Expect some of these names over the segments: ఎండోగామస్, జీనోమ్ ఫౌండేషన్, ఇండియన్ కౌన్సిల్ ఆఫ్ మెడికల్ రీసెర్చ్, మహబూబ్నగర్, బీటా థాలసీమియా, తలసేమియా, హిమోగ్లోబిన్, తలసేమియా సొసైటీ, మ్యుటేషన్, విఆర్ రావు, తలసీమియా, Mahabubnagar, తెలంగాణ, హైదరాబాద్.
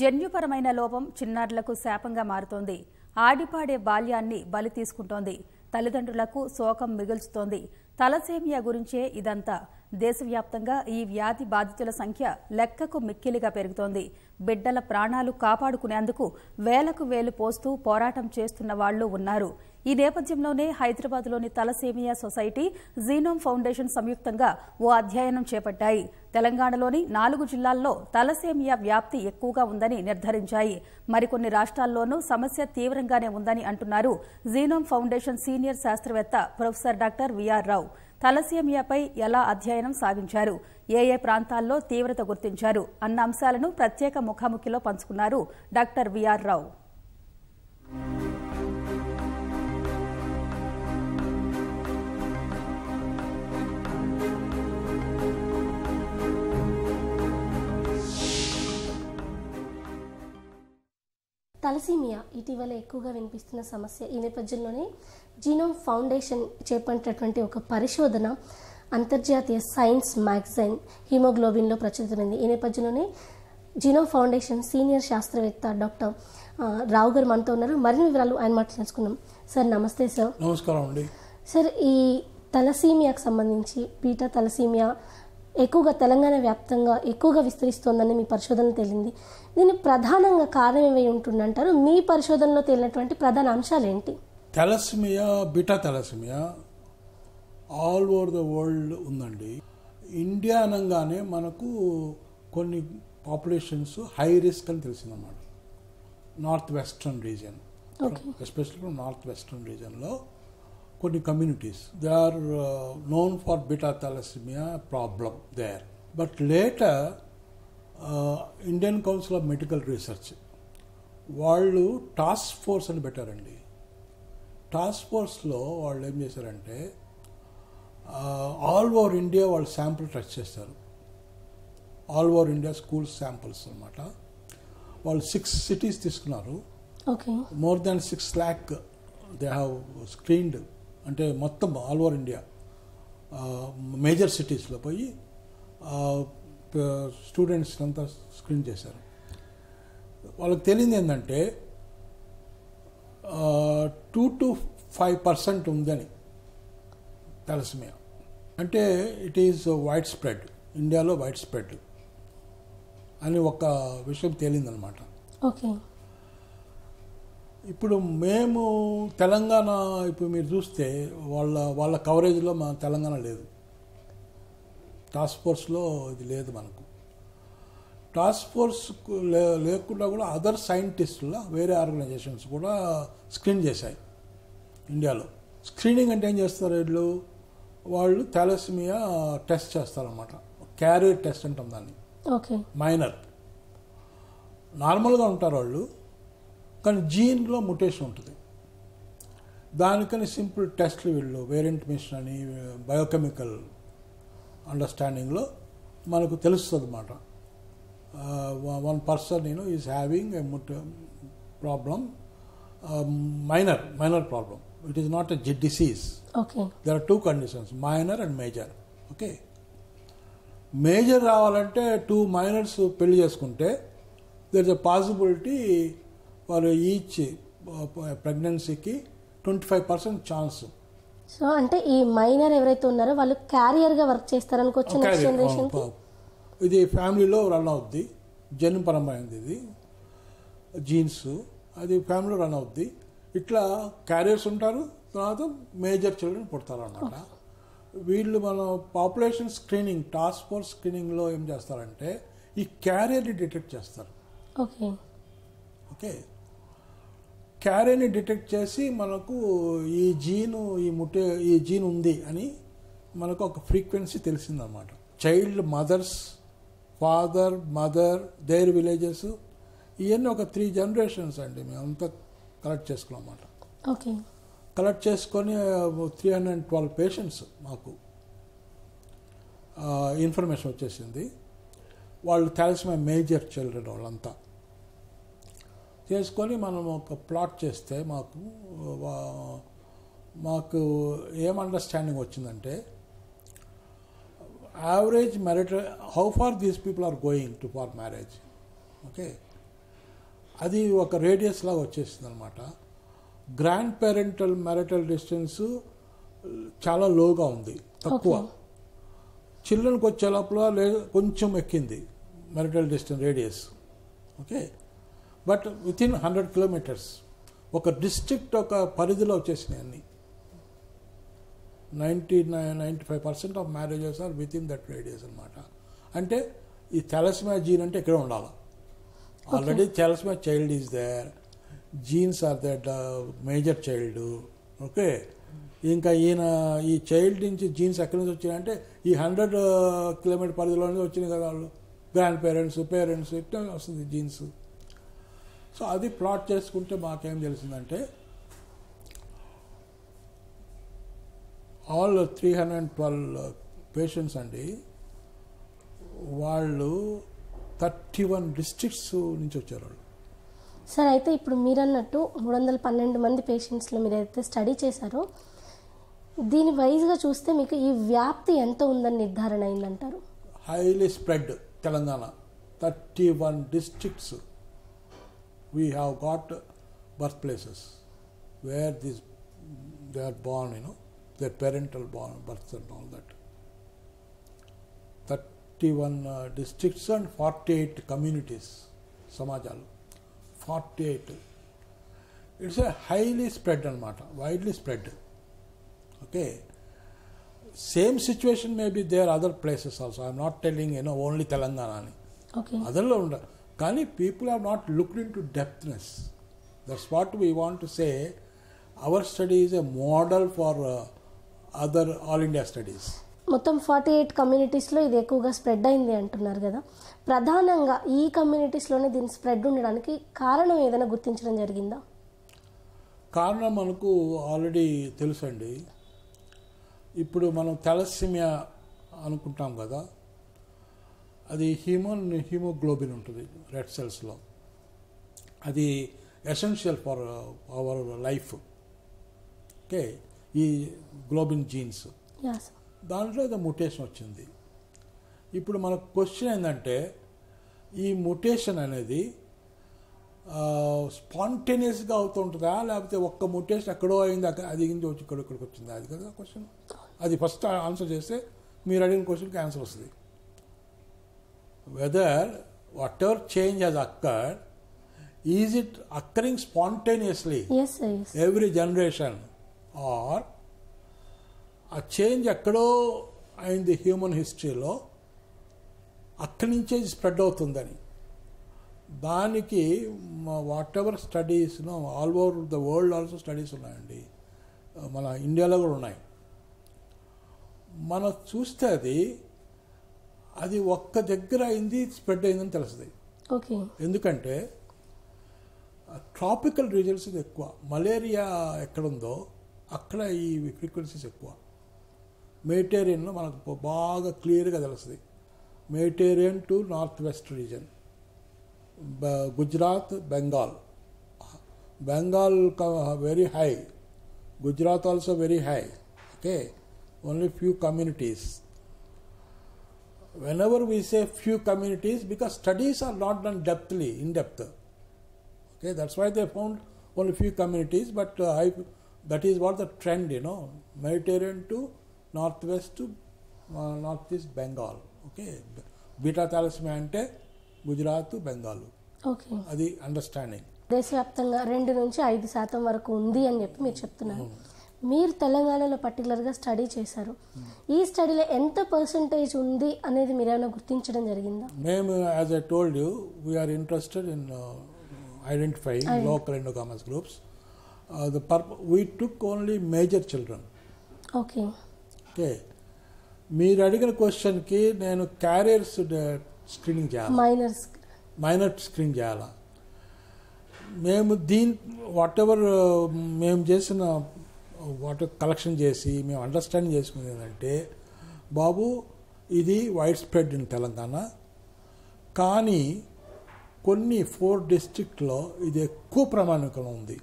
జన్యుపరమైన లోపం చిన్నారులకు శాపంగా మారుతోంది. ఆడిపాడే బాల్యాన్ని బలి తీసుకుంటోంది. తల్లిదండ్రులకు శోకం మిగుల్చుతోంది. తలసేమియా గురించే ఇదంతా. దేశవ్యాప్తంగా ఈ వ్యాధి బాధితుల సంఖ్య లెక్కకు మిక్కిలిగా పెరుగుతోంది. బిడ్డల ప్రాణాలు కాపాడుకునేందుకు వేలకు వేలు పోస్తూ పోరాటం చేస్తున్న వాళ్లు ఉన్నారు. ఈ నేపథ్యంలోనే హైదరాబాద్లోని తలసేమియా సొసైటీ, జీనోమ్ ఫౌండేషన్ సంయుక్తంగా ఓ అధ్యయనం చేపట్టాయి. తెలంగాణలోని 4 జిల్లాల్లో తలసేమియా వ్యాప్తి ఎక్కువగా ఉందని నిర్ధారించాయి. మరికొన్ని రాష్ట్రాల్లోనూ సమస్య తీవ్రంగానే ఉందని అంటున్నారు జీనోమ్ ఫౌండేషన్ సీనియర్ శాస్త్రవేత్త ప్రొఫెసర్ డాక్టర్ విఆర్ రావు. తలసేమియాపై ఎలా అధ్యయనం సాగించారు, ఏఏ ప్రాంతాల్లో తీవ్రత గుర్తించారు అన్న అంశాలను ప్రత్యేక ముఖాముఖిలో పంచుకున్నారు డాక్టర్ విఆర్ రావు. తలసీమియా ఇటీవల ఎక్కువగా వినిపిస్తున్న సమస్య. ఈ నేపథ్యంలోనే జీనోమ్ ఫౌండేషన్ చేపట్టినటువంటి ఒక పరిశోధన అంతర్జాతీయ సైన్స్ మ్యాగజైన్ హిమోగ్లోబిన్లో ప్రచురితమైంది. ఈ నేపథ్యంలోనే జీనోమ్ ఫౌండేషన్ సీనియర్ శాస్త్రవేత్త డాక్టర్ రావు గారు మనతో ఉన్నారు. మరిన్ని వివరాలు ఆయన మాట తెలుసుకున్నాం. సార్ నమస్తే. సార్ నమస్కారం అండి. సార్, ఈ తలసీమియాకు సంబంధించి బీటా తలసీమియా ఎక్కువగా తెలంగాణ వ్యాప్తంగా ఎక్కువగా విస్తరిస్తోందని మీ పరిశోధన తేలింది. దీని ప్రధానంగా కారణం ఏమై ఉంటుందంటారు? మీ పరిశోధనలో తేలినటువంటి ప్రధాన అంశాలు ఏంటి? Thalassaemia, బీటా థాలసీమియా all over the world ఉందండి. ఇండియా అనగానే మనకు కొన్ని పాపులేషన్స్ హై రిస్క్ అని తెలిసిందన్నమాట. North western region, especially north western రీజియన్లో కొన్ని communities they are known for బీటా థాలసీమియా problem there. But later ఇండియన్ కౌన్సిల్ ఆఫ్ మెడికల్ రీసెర్చ్ వాళ్ళు task force అని పెట్టారండి. టాస్క్ ఫోర్స్లో వాళ్ళు ఏం చేశారంటే ఆల్ ఓవర్ ఇండియా వాళ్ళు శాంపుల్ టెస్ట్ చేస్తారు. All over India school samples అన్నమాట. వాళ్ళు 6 సిటీస్ తీసుకున్నారు. More than 6 lakh they have screened. అంటే మొత్తం ఆల్ ఓవర్ ఇండియా మేజర్ సిటీస్లో పోయి స్టూడెంట్స్ అంతా స్క్రీన్ చేశారు. వాళ్ళకి తెలియదు ఏంటంటే 2 to 5% ఉందని తలసీమియా. అంటే ఇట్ ఈజ్ వైడ్ స్ప్రెడ్, ఇండియాలో వైడ్ స్ప్రెడ్ అని ఒక విషయం తేలిందనమాట. ఓకే, ఇప్పుడు మేము తెలంగాణ, ఇప్పుడు మీరు చూస్తే వాళ్ళ కవరేజ్లో మన తెలంగాణ లేదు. టాస్క్ ఫోర్స్లో ఇది లేదు మనకు. టాస్క్ ఫోర్స్ లేకుండా కూడా అదర్ సైంటిస్టుల వేరే ఆర్గనైజేషన్స్ కూడా స్క్రీన్ చేశాయి ఇండియాలో. స్క్రీనింగ్ అంటే ఏం చేస్తారు వీళ్ళు? వాళ్ళు థాలసీమియా టెస్ట్ చేస్తారన్నమాట. క్యారియర్ టెస్ట్ అంటాం దాన్ని. ఓకే, మైనర్ నార్మల్గా ఉంటారు వాళ్ళు, కానీ జీన్లో మ్యుటేషన్ ఉంటుంది. దానికని సింపుల్ టెస్ట్లు వీళ్ళు వేరియంట్ మిషన్ అని బయోకెమికల్ అండర్స్టాండింగ్లో మనకు తెలుస్తుంది అన్నమాట. 1% is having a problem, minor problem. It is not a disease. There are 2 conditions, minor and major. Okay, major రావాలంటే 2 మైనర్స్ పెళ్లి చేసుకుంటే దెర్ ఇస్ అ పాసిబిలిటీ వారు ఈచ్ ప్రెగ్నెన్సీకి 25% ఛాన్స్. సో అంటే ఈ మైనర్ ఎవరైతే ఉన్నారో వాళ్ళు క్యారియర్గా వర్క్ చేస్తారనుకోవచ్చు నెక్స్ట్ జనరేషన్కి. ఇది ఫ్యామిలీలో రన్ అవుద్ది, జన్మపరమైనది, ఇది జీన్స్, అది ఫ్యామిలీలో రన్ అవుద్ది. ఇట్లా క్యారియర్స్ ఉంటారు, తర్వాత మేజర్ చిల్డ్రన్ పుడతారు అన్నమాట. వీళ్ళు మన పాపులేషన్ స్క్రీనింగ్, టాస్క్ ఫోర్స్ స్క్రీనింగ్లో ఏం చేస్తారంటే ఈ క్యారియర్ని డిటెక్ట్ చేస్తారు. ఓకే ఓకే, క్యారియర్ని డిటెక్ట్ చేసి మనకు ఈ జీన్ ఉంది అని మనకు ఒక ఫ్రీక్వెన్సీ తెలిసిందన్నమాట. Child mothers, father, mother, their villages, ఇవన్నీ ఒక 3 జనరేషన్స్ అండి మేమంతా కలెక్ట్ చేసుకున్నాం అన్నమాట. ఓకే, కలెక్ట్ చేసుకొని 312 పేషెంట్స్ మాకు ఇన్ఫర్మేషన్ వచ్చేసింది. వాళ్ళు థాలసీమియా మేజర్ చిల్డ్రన్ వాళ్ళంతా చేసుకొని మనం ఒక ప్లాట్ చేస్తే మాకు ఏం అండర్స్టాండింగ్ వచ్చిందంటే average marriage, how far these people are going to far marriage. Okay, అది ఒక రేడియస్లా వచ్చేస్తుంది అనమాట. గ్రాండ్ పేరెంటల్ మ్యారిటల్ డిస్టెన్స్ చాలా లోగా ఉంది, తక్కువ. చిల్డ్రన్కి వచ్చే లోపల కొంచెం ఎక్కింది marital distance radius, okay. But within 100 kilometres ఒక డిస్ట్రిక్ట్ ఒక పరిధిలో వచ్చేసినాయి అన్నీ. 95% of marriages are within that radius అనమాట. అంటే ఈ థాలసిమియా జీన్ అంటే ఇక్కడే ఉండాలి. Already thalassemia child is there, genes are that major child, okay. ఇంకా ఈయన ఈ చైల్డ్ నుంచి జీన్స్ ఎక్కడి నుంచి వచ్చినాయంటే ఈ 100 కిలోమీటర్ పరిధిలో నుంచి వచ్చినాయి కదా. వాళ్ళు గ్రాండ్ పేరెంట్స్ పేరెంట్స్ ఇట్లా వస్తుంది జీన్స్. సో అది ప్లాట్ చేసుకుంటే మాకేం తెలిసిందంటే ఆల్ 312 పేషెంట్స్ అండి, వాళ్ళు 31 డిస్ట్రిక్ట్స్ నుంచి వచ్చారు వాళ్ళు. సార్ అయితే ఇప్పుడు మీరు అన్నట్టు 312 మంది పేషెంట్స్లో మీరు అయితే స్టడీ చేశారో దీని వైజ్గా చూస్తే మీకు ఈ వ్యాప్తి ఎంత ఉందని నిర్ధారణ అయిందంటారు? Highly spread తెలంగాణ 31 districts. We have got birthplaces where these they are born, you know, their parental born births and all that. 31 districts and 48 communities, samajalu, 48. It's a highly spread anamata, widely spread. Okay. Same situation may be there other places also. I am not telling, you know, only Telangana ni. Okay. Otherlo unda. కానీ people have not looked in to depthness. That's what we want to say. Our study is a model for other all India studies. మొత్తం 48 కమ్యూనిటీస్లో ఇది ఎక్కువగా spread అయింది అంటున్నారు కదా. ప్రధానంగా ఈ కమ్యూనిటీస్లోనే దీని స్ప్రెడ్ ఉండడానికి కారణం ఏదైనా గుర్తించడం జరిగిందా? కారణం మనకు ఆల్రెడీ తెలుసండి. ఇప్పుడు మనం థాలసీమియా అనుకుంటాం కదా, అది హీమోగ్లోబిన్ ఉంటుంది రెడ్ సెల్స్లో. అది essential for our life, okay. ఈ గ్లోబిన్ జీన్స్ దాంట్లో ఏదో మ్యుటేషన్ వచ్చింది. ఇప్పుడు మన క్వశ్చన్ ఏంటంటే ఈ మ్యుటేషన్ అనేది స్పాంటేనియస్గా అవుతూ ఉంటుందా లేకపోతే ఒక్క మ్యుటేషన్ ఎక్కడో అయింది అది ఇక్కడికి వచ్చిందా, అది కదా క్వశ్చన్. అది ఫస్ట్ ఆన్సర్ చేస్తే మీరు అడిగిన క్వశ్చన్కి ఆన్సర్ వస్తుంది. Whether whatever change has occurred, is it occurring spontaneously? Yes, sir, yes. Every generation, or a change occurred in the human history lo akkadi nunche spread avutundani daniki whatever studies, you know, all over the world also studies unnayandi, mana India lo kuda unnai. Mana chuste adi అది ఒక్క దగ్గర అయింది spread అయిందని తెలుస్తుంది. Okay. ఎందుకంటే tropical reasons ఎక్కువ, malaria ఎక్కడుందో అక్కడ ఈ ఫ్రీక్వెన్సీస్ ఎక్కువ. మెడిటేరియన్లో మనకు బాగా క్లియర్గా తెలుస్తుంది. Mediterranean to north west region, Gujarat, Bengal. Bengal very high, Gujarat also very high, okay. Only few communities. Whenever we say few communities, because studies are not done depthly, in depth, okay, that's why they found only few communities. But that is what the trend, you know, Mediterranean to northwest to northeast Bengal, okay. Beta thalassemia ante Gujarat, Bengal, okay. Adi understanding. దేశవ్యాప్తంగా 2-5% వరకు ఉంది అని చెప్పి మీరు చెప్తున్నారు. మీరు తెలంగాణలో పర్టికులర్గా స్టడీ చేశారు. ఈ స్టడీలో ఎంత పర్సంటేజ్ ఉంది అనేది మీరు ఏమైనా గుర్తించడం జరిగిందా? మేము as I told you we are interested in identifying local ఎండోగామస్ groups. We took only major children, okay. Okay, మీరు అడిగిన క్వశ్చన్కి నేను క్యారియర్స్ స్క్రీనింగ్ చేయాలి, మైనర్ స్క్రీన్ చేయాలా. మేము వాట్ ఎవర్ మేము చేసిన వాటర్ కలెక్షన్ చేసి మేము అండర్స్టాండ్ చేసుకుంది ఏంటంటే బాబు ఇది వైడ్ స్ప్రెడ్ ఇన్ తెలంగాణ, కానీ కొన్ని 4 districts ఇది ఎక్కువ ప్రామాణికంలో ఉంది.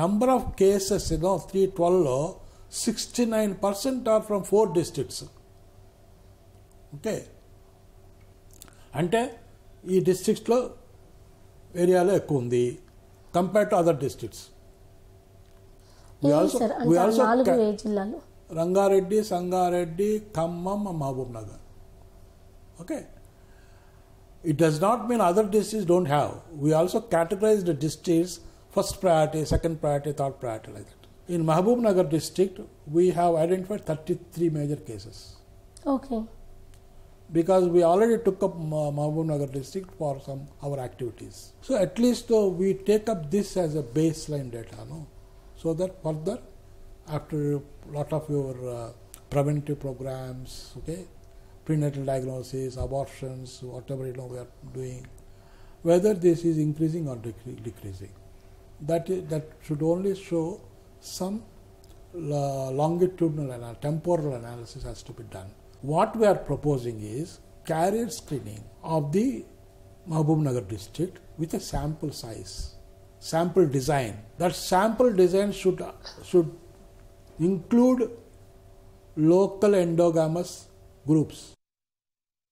Number of cases 312 69% are from 4 districts, okay. అంటే ఈ డిస్ట్రిక్ట్స్లో ఏరియాలో ఎక్కువ ఉంది compare to other districts. Rangareddy, Sangareddy, Khammam, మహబూబ్నగర్. Okay, it does not mean other districts don't have. We also categorize the districts first priority, second priority, third priority, like that. In Mahabubnagar district, we have identified 33 major cases. Okay. Because we already took up Mahabubnagar district for some our activities. So at least we take up this as a baseline data, no? So that further, after lot of your preventive programs, okay, prenatal diagnosis, abortions, whatever we are doing, whether this is increasing or decreasing, that should only show some longitudinal and temporal analysis has to be done. What we are proposing is carrier screening of the Mahabubnagar district with a sample size, sample design. That sample design should include local endogamous groups.